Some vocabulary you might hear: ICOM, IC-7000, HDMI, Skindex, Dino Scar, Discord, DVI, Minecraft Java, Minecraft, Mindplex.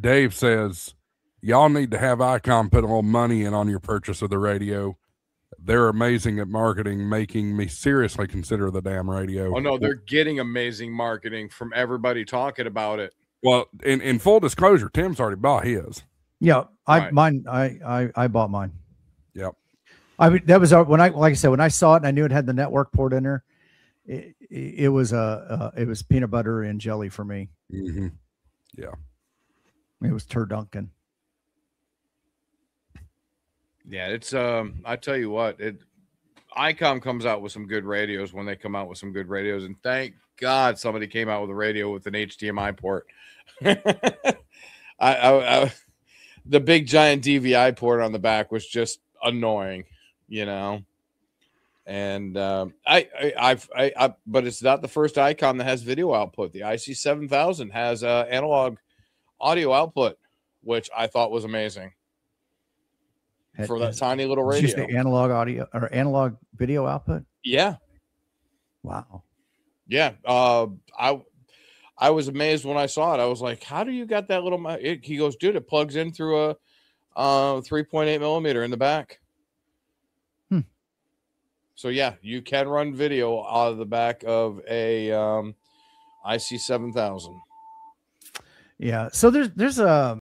Dave says, y'all need to have ICOM put a little money in on your purchase of the radio. They're amazing at marketing, making me seriously consider the damn radio. Oh, no, they're getting amazing marketing from everybody talking about it. Well, in full disclosure, Tim's already bought his. Yeah, I bought mine. Yep. That was when like I said, when I saw it and I knew it had the network port in there, it was peanut butter and jelly for me. Mm-hmm. Yeah. It was turdunkin. Yeah, it's I tell you what, ICOM comes out with some good radios when they come out with some good radios, and thank God somebody came out with a radio with an HDMI port. The big giant DVI port on the back was just annoying, you know. And but it's not the first ICOM that has video output. The IC-7000 has analog audio output, which I thought was amazing. For that tiny little radio. Just the analog audio or analog video output? Yeah. Wow. Yeah. I was amazed when I saw it. I was like, how do you got that little? He goes, dude, it plugs in through a 3.8 millimeter in the back. Hmm. So, yeah, you can run video out of the back of a IC-7000. Yeah. So there's a.